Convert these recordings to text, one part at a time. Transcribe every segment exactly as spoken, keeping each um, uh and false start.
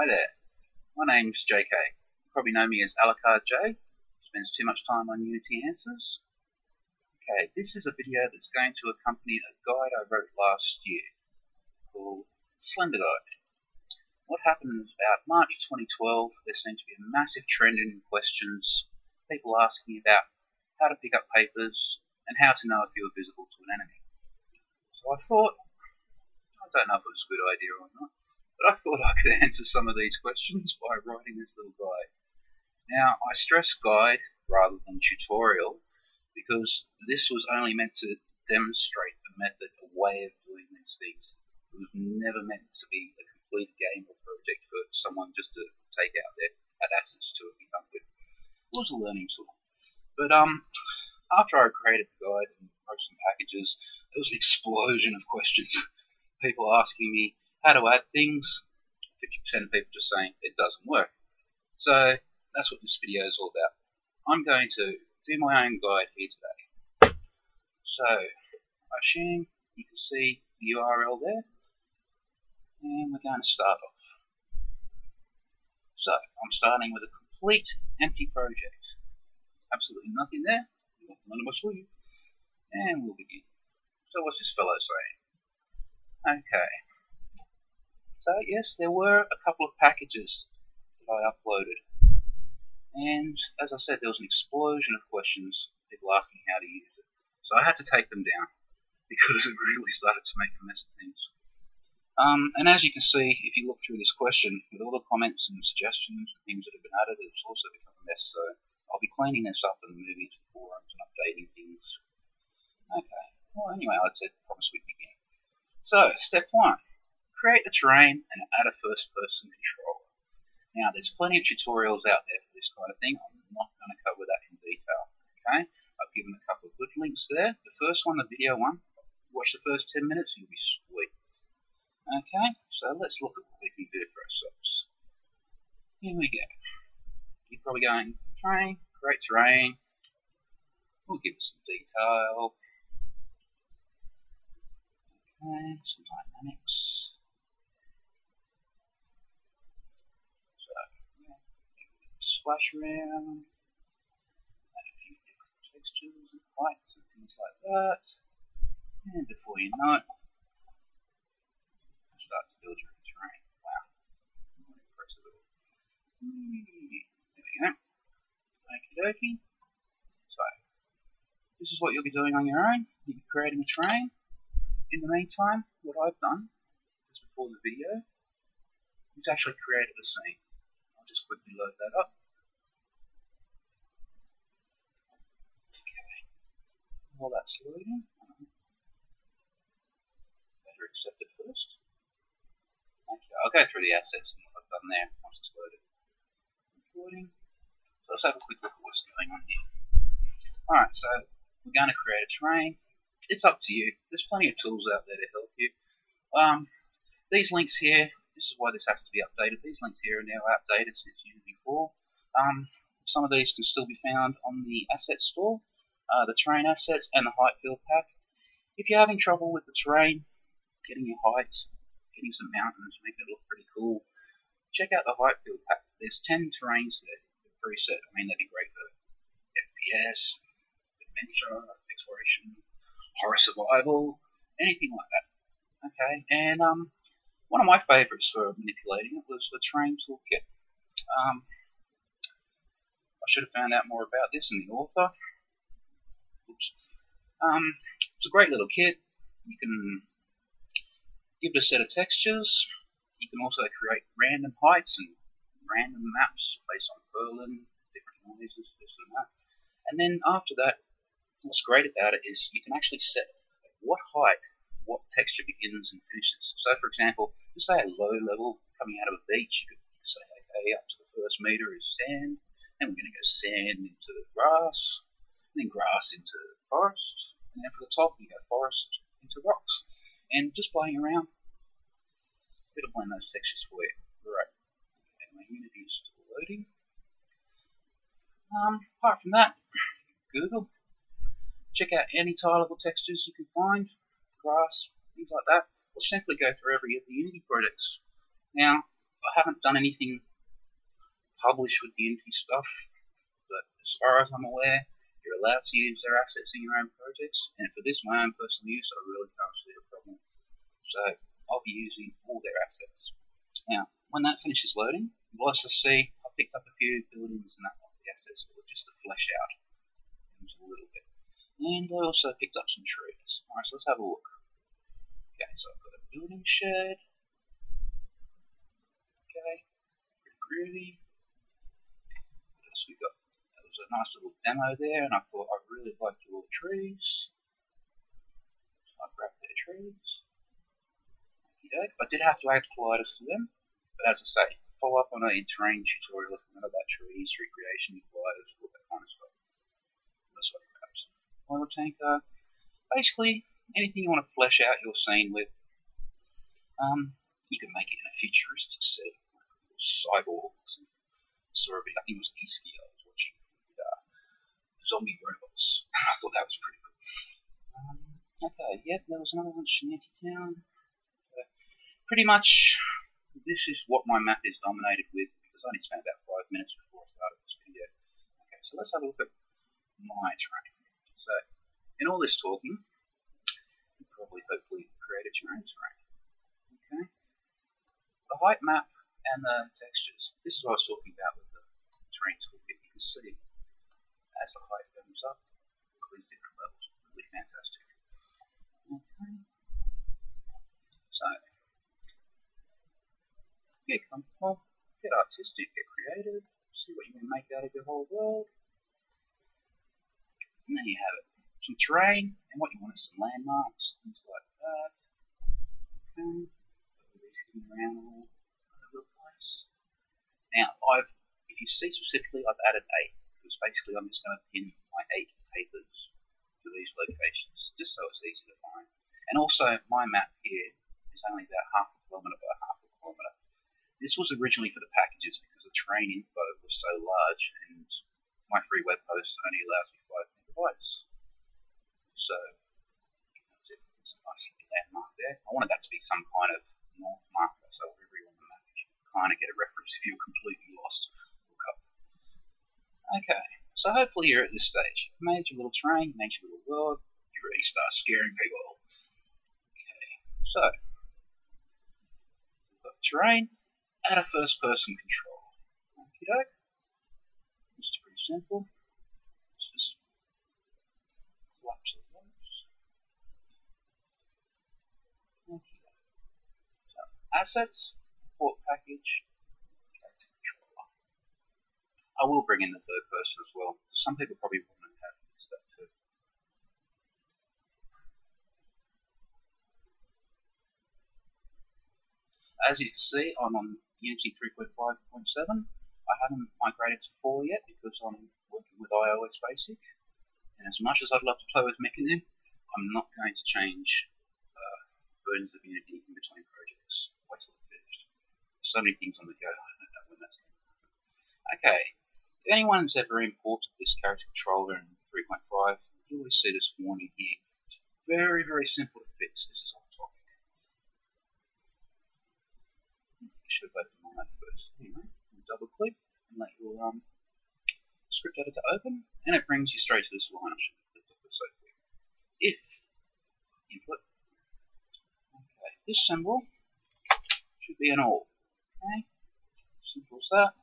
Hi there, my name's J K. You probably know me as Alucard Jay. Spends too much time on Unity Answers. Okay, this is a video that's going to accompany a guide I wrote last year called Slender Guide. What happened was about March twenty twelve, there seemed to be a massive trend in questions, people asking about how to pick up papers and how to know if you were visible to an enemy. So I thought, I don't know if it was a good idea or not, but I thought I could answer some of these questions by writing this little guide. Now, I stress guide rather than tutorial because this was only meant to demonstrate a method, a way of doing these things. It was never meant to be a complete game or project for someone just to take out their assets to it and become good. It was a learning tool. But um, after I created the guide and wrote some packages, there was an explosion of questions. People asking me, how do I add things? fifty percent of people just saying it doesn't work. So that's what this video is all about. I'm going to do my own guide here today. So I assume you can see the U R L there. And we're going to start off. So I'm starting with a complete empty project. Absolutely nothing there. None of my sleep. And we'll begin. So what's this fellow saying? Okay. So yes, there were a couple of packages that I uploaded. And as I said, there was an explosion of questions, people asking how to use it. So I had to take them down because it really started to make a mess of things. Um, and as you can see, if you look through this question, with all the comments and suggestions and things that have been added, it's also become a mess. So I'll be cleaning this up and moving to forums and updating things. Okay. Well, anyway, I said promise we'd begin. So, step one. Create the terrain and add a first-person controller. Now, there's plenty of tutorials out there for this kind of thing. I'm not going to cover that in detail. Okay? I've given a couple of good links there. The first one, the video one, watch the first ten minutes and you'll be sweet. Okay? So, let's look at what we can do for ourselves. Here we go. You're probably going, terrain, create terrain. We'll give it some detail. Okay, some dynamics. So, yeah, splash around, add a few different textures and heights and things like that. And before you know it, start to build your terrain. Wow, not impressive at all. There we go. Okie dokie. So, this is what you'll be doing on your own. You'll be creating a terrain. In the meantime, what I've done, just before the video, is actually created a scene. I'll just quickly load that up. Okay. While that's loading, better accept it first. Okay, I'll go through the assets and what I've done there once it's loaded. Loading. So let's have a quick look at what's going on here. Alright, so we're going to create a terrain. It's up to you. There's plenty of tools out there to help you. Um, these links here, this is why this has to be updated. These links here are now outdated since Unity four. Um, some of these can still be found on the asset store, uh, the terrain assets and the height field pack. If you're having trouble with the terrain, getting your heights, getting some mountains, making it look pretty cool, check out the height field pack. There's ten terrains there preset. I mean, that'd be great for F P S, adventure, exploration, horror survival, anything like that. Okay, and um, one of my favourites for manipulating it was the terrain toolkit. Um, I should have found out more about this in the author. Oops. Um, it's a great little kit. You can give it a set of textures. You can also create random heights and random maps based on Perlin, different noises, this and that. And then after that, what's great about it is you can actually set what height, what texture begins and finishes. So, for example, just say a low level coming out of a beach, you could say, okay, up to the first meter is sand, then we're going to go sand into grass, and then grass into forest, and then for the top, you go forest into rocks. And just playing around, it'll blend those textures for you. Right. Okay, my Unity is still loading. Um, apart from that, Google. Check out any tileable textures you can find, grass, things like that, or simply go through every of the Unity products. Now, I haven't done anything published with the Unity stuff, but as far as I'm aware, you're allowed to use their assets in your own projects, and for this, my own personal use, I really can't see a problem. So, I'll be using all their assets. Now, when that finishes loading, you'll also see I picked up a few buildings and that one, the assets that were just to flesh out things a little bit. And I also picked up some trees. Alright, so let's have a look. Okay, so I've got a building shed. Okay, pretty groovy. What else we got? There was a nice little demo there, and I thought I really liked the little trees. So I grabbed their trees. I did have to add colliders to them, but as I say, follow up on a terrain tutorial if you know about trees, recreation, colliders, all that kind of stuff. That's what it comes. Oil tanker. Basically, anything you want to flesh out your scene with, um, you can make it in a futuristic setting, like cyborgs and sort of, I think it was Iskio I was watching, with, uh, zombie robots. I thought that was pretty cool. Um, okay, yep, there was another one, Shantytown. Pretty much, this is what my map is dominated with, because I only spent about five minutes before I started this video. Okay, so let's have a look at my terrain. So, in all this talking, you probably hopefully created your own terrain. Okay, the height map and the textures. This is what I was talking about with the terrain toolkit. You can see as the height goes up, all these different levels. Really fantastic. Okay. So. Get comfortable, get artistic, get creative, see what you can make out of your whole world. And there you have it. Some terrain, and what you want is some landmarks, things like that. Okay, these around all over the place. Now, I've, if you see specifically, I've added eight, because basically I'm just going to pin my eight papers to these locations, just so it's easy to find. And also, my map here is only about half a kilometre by half a kilometre. This was originally for the packages because the terrain info was so large and my free web host only allows me five megabytes. So, it's a nice little landmark there. I wanted that to be some kind of north marker so everyone on the map can kind of get a reference if you're completely lost. Look up. Okay, so hopefully you're at this stage. You've made your little terrain, made your little world, you really start scaring people. Okay, so, we've got terrain. Add a first-person control. Okie doke. This is pretty simple. Let's just collapse the walls. Okie doke. So, assets, port package, character controller. I will bring in the third person as well. Some people probably want to have this stuff too. As you can see, I'm on Unity three point five point seven. I haven't migrated to four yet because I'm working with iOS Basic. And as much as I'd love to play with Mechanim, I'm not going to change uh, versions of Unity in between projects. Wait till it's finished. There's so many things on the go, I don't know when that's going to happen. Okay, if anyone's ever imported this character controller in three point five, you always see this warning here. It's very, very simple to fix. This is on top. Should have opened mine first. Anyway, you double click and let your um, script editor open, and it brings you straight to this line. I should have clicked it so quick. If input, okay, this symbol should be an all. Okay, simple as that.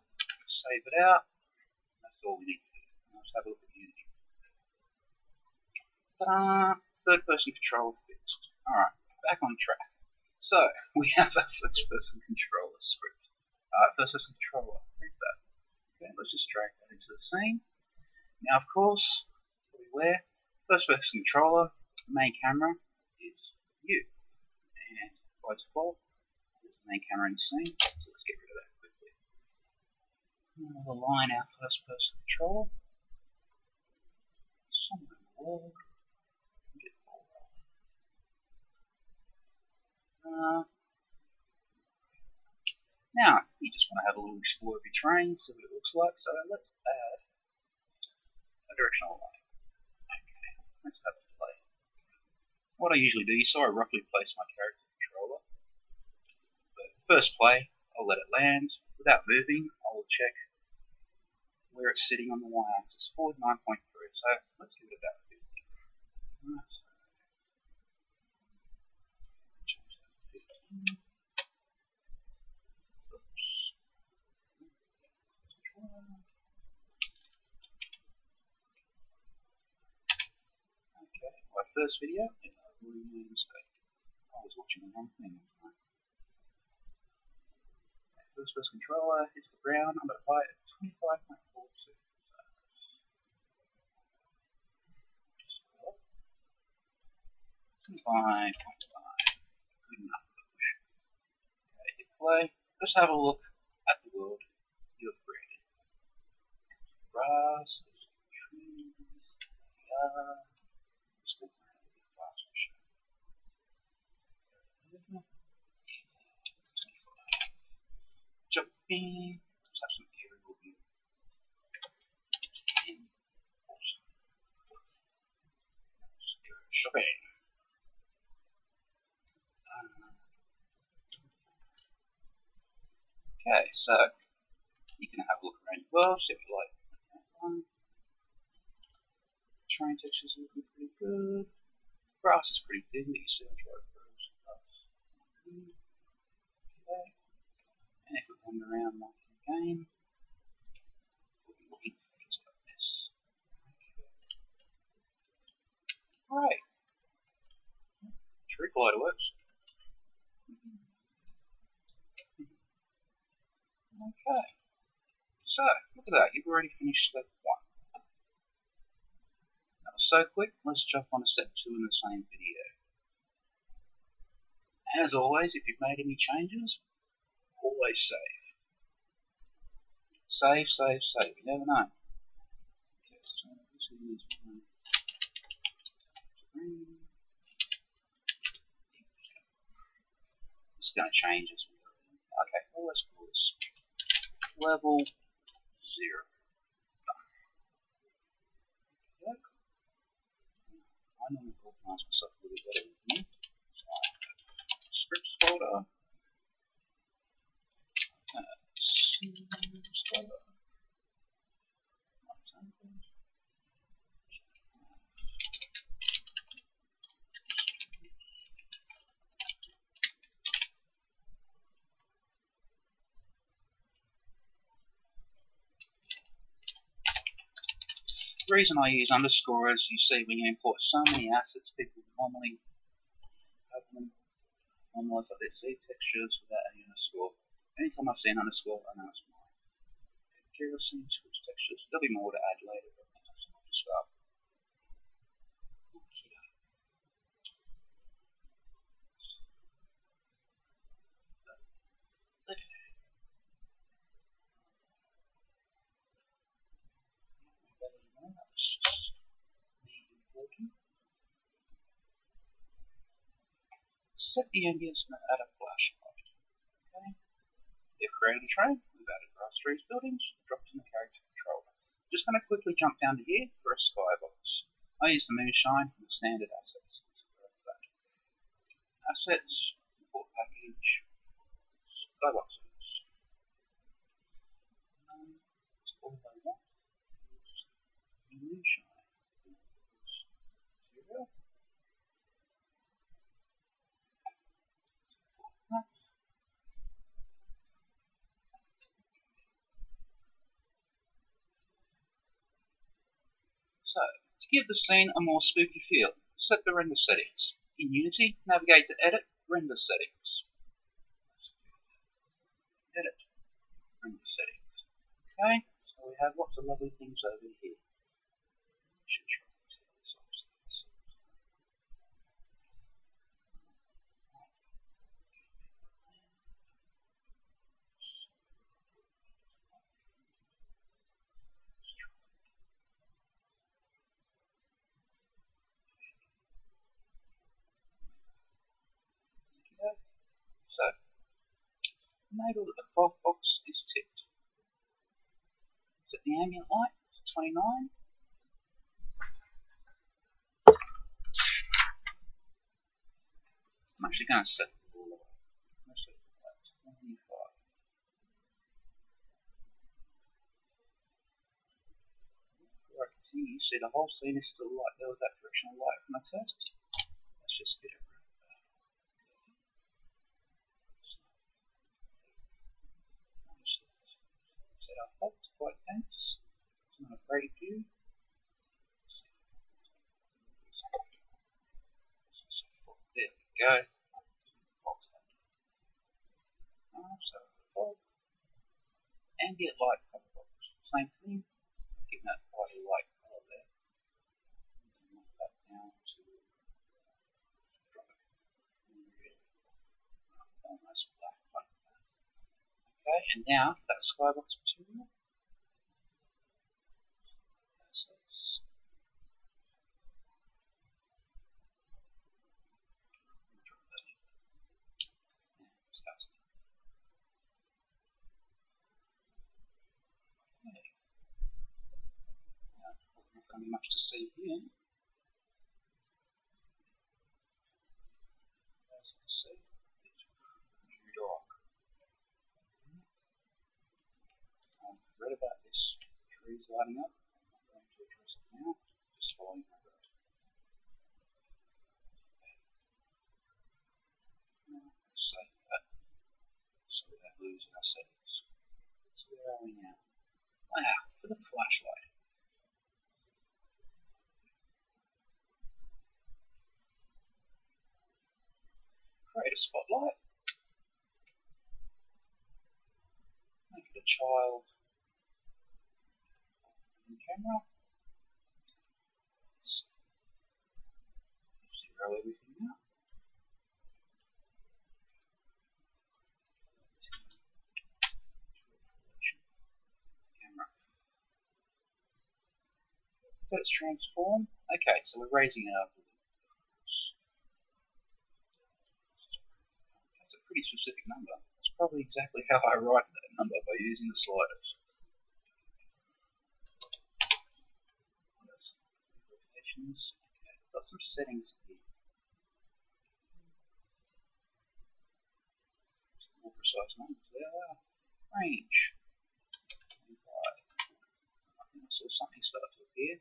Save it out. That's all we need to do. Let's have a look at Unity. Ta-da! Third-person control fixed. All right, back on track. So, we have our first person controller script. Uh, first person controller, read that. Okay, let's just drag that into the scene. Now, of course, beware, first person controller, main camera is you. And by default, there's the main camera in the scene, so let's get rid of that quickly. Now we'll align our first person controller. Somewhere in the world. Uh, now, you just want to have a little explore of your terrain, see what it looks like, so let's add a directional line. Okay, let's have a play. What I usually do, you saw I roughly placed my character controller, but first play, I I'll let it land. Without moving, I will check where it's sitting on the y-axis, forward nine point three, so let's give it about fifty. Right, so change that to fifteen. Oops. Okay, my first video, and I really made a mistake. I was watching the wrong thing. First person controller hits the ground. I'm going to buy it at twenty-five point four two. So just twenty-five point five. Good enough for the push. Okay, hit play. Let's have a look at the world you have created. There's some grass, there's some trees, there we are. Let's go around a bit faster. Sure. Jumping. Let's have some aerial view. It's ten. Awesome. Let's go shopping. Um, okay, so you can have a look around the world, see if you like. Train textures are looking pretty good. The grass is pretty thin, but you still enjoy the grass. Okay. And if we wander around like in the game, we'll be looking for things like this. Alright. Tree collider works. Okay. So, look at that. You've already finished step one. That was so quick. Let's jump on to step two in the same video. As always, if you've made any changes, always save. Save, save, save. You never know. Okay, so this is one. It's going to change as well. Okay, well, let's call this level zero. Done. Okay. I normally organize myself a little better with me. So I have a scripts folder. Let's go to the reason I use underscore is you see when you import so many assets, people normally have them normalize like this, see textures without any underscore. Anytime I see an underscore, I know it's mine. Material seems to textures. There'll be more to add later, but that's not to start. Set the ambience and add a flash. They've created a train, we've added grass, trees, buildings, dropped in the character controller. Just going to quickly jump down to here for a skybox. I use the moonshine from the standard assets. Assets, import package, skyboxes. Um, that's all they want. Moonshine. Material. So, to give the scene a more spooky feel, set the render settings. In Unity, navigate to Edit, Render Settings. Edit, Render Settings. Okay, so we have lots of lovely things over here. So, enable that the fog box is tipped. Set the ambient light to twenty-nine. I'm actually going to set the all the way. I'm going to set it to twenty-five. thing. You see the whole scene is still light. There was that directional light from the first. Let's just get it. Set up hot, quite dense. It's not a great view. There we go. So ambient light pop box. Same thing. Give that quite a light colour there. And knock that down to drop it really almost black like that. Okay, and now for that skybox material. Much to see here. As you can see, it's pretty dark. I've read about this trees lighting up. I'm not going to address it now, just following my road. Now, let's save that so we don't lose our settings. So, where are we now? Wow, for the flashlight. Create a spotlight, make it a child in camera, let's zero everything out, camera. So let's transform. Okay, so we're raising it up. Pretty specific number. That's probably exactly how I arrived at that number by using the sliders. What else? Rotations. Okay, we've got some settings here. Some more precise numbers there. Wow. Range. I think I saw something start to appear.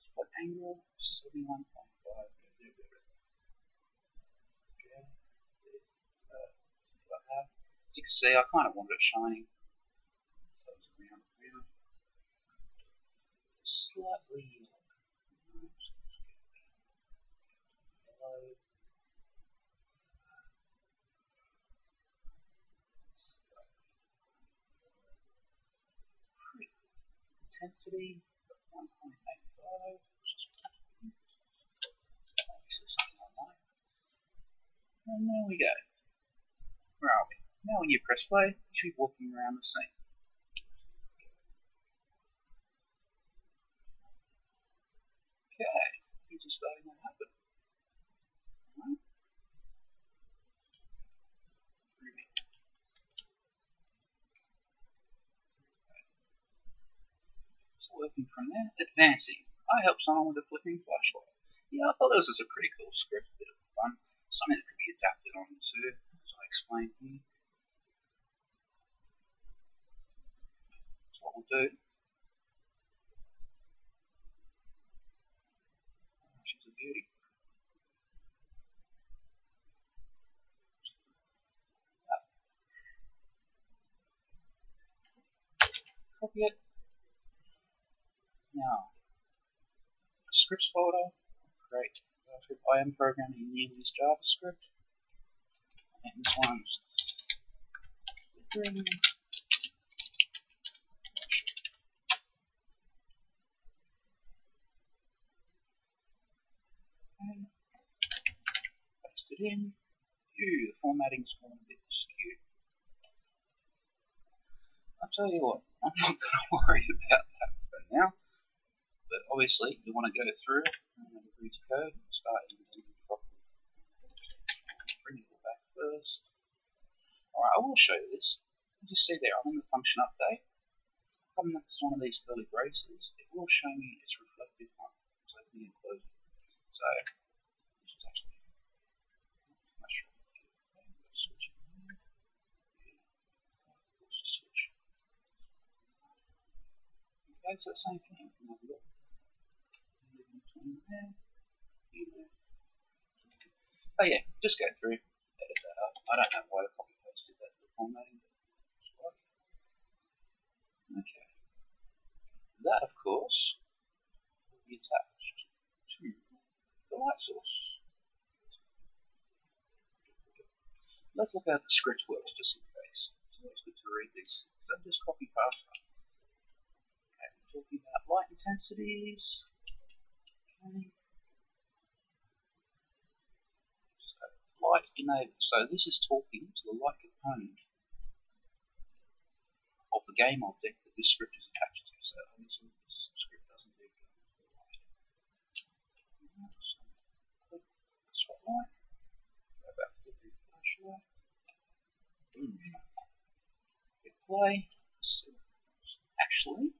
Spot angle seventy-one point five. As you can see, I kind of wanted it shining, so it's around and around. Slightly yellow. Pretty cool. Intensity, one point eight five, which is pretty cool. Obviously something I like. And there we go. Where are we? Now when you press play, you should be walking around the scene. Okay, things are starting to happen. Right. So working from there, advancing. I helped someone with a flickering flashlight. Yeah, I thought this was a pretty cool script, a bit of fun, something that could be adapted onto, as I explained here. What we'll do. She's a beauty. Copy it. Now, scripts folder. Great. I am programming Unity's JavaScript, and this one's green. Paste it in. Ooh, the formatting's gone a bit skewed. I'll tell you what, I'm not going to worry about that for now. But obviously, you want to go through and read code and start editing it properly. Bring it all back first. Alright, I will show you this. As you see there, I'm in the function update. Coming up to one of these curly braces, it will show me its reflective one. It's opening and closing. So, this is actually not too much wrong with it. Let's switch it here. Let's just switch. Okay, so same thing. Now we've got Oh yeah, just go through, edit that up. I don't know why I copy pasted that for the formatting, but it's fine. Okay. That, of course, will be attached to the light source. Let's look at how the script works, just in case. It's always good to read these. So just copy past them. Okay, we're talking about light intensities. Okay. So light enabled. So this is talking to the light component of the game object that this script is attached to. So obviously this script doesn't do go into the light. So click spot light. Go back to the flashlight. Boom. Hit play. So, actually,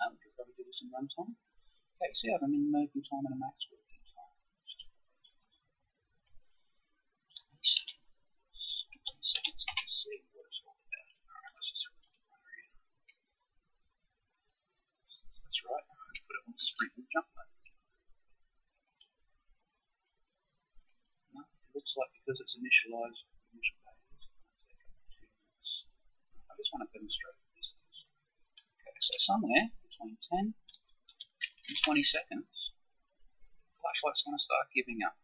now we could probably do this in runtime. Okay, see, I have a min working time and a max working time. Just give it ten seconds to see what it's all about. Alright, let's just run it again. That's right, I'm going to put it on sprint and jump mode. No, it looks like because it's initialized initial values, it might take two minutes. I just want to demonstrate these things. Okay, so somewhere between ten in twenty seconds, the flashlight's going to start giving up.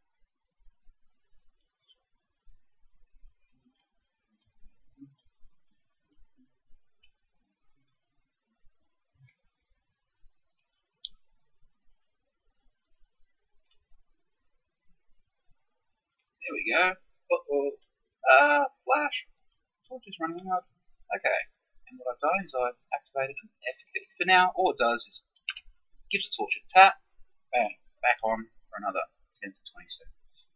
There we go. Uh-oh. Ah, flash! Torch is running out. Okay, and what I've done is I've activated an F key. For now, all it does is gives the torch a tap, bang, back on for another ten to twenty seconds.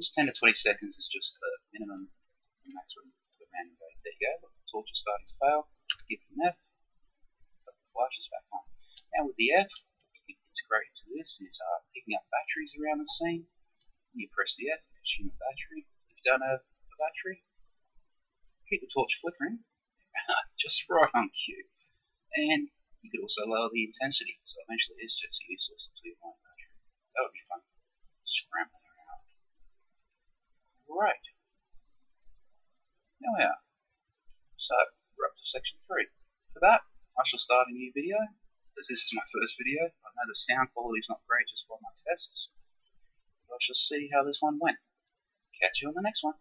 This ten to twenty seconds is just the minimum and maximum for the manual rate. There you go, the torch is starting to fail, give it an F, put the flashes back on. Now with the F, you can integrate into this, and it's uh, picking up batteries around the scene. When you press the F, you consume a battery. If you don't have a battery, keep the torch flickering, just right on cue. And you could also lower the intensity, so eventually it's just useless until you find a battery. That would be fun. Scrambling around. Right. Now we are. So, we're up to section three. For that, I shall start a new video, as this is my first video. I know the sound quality is not great just by my tests, but I shall see how this one went. Catch you on the next one.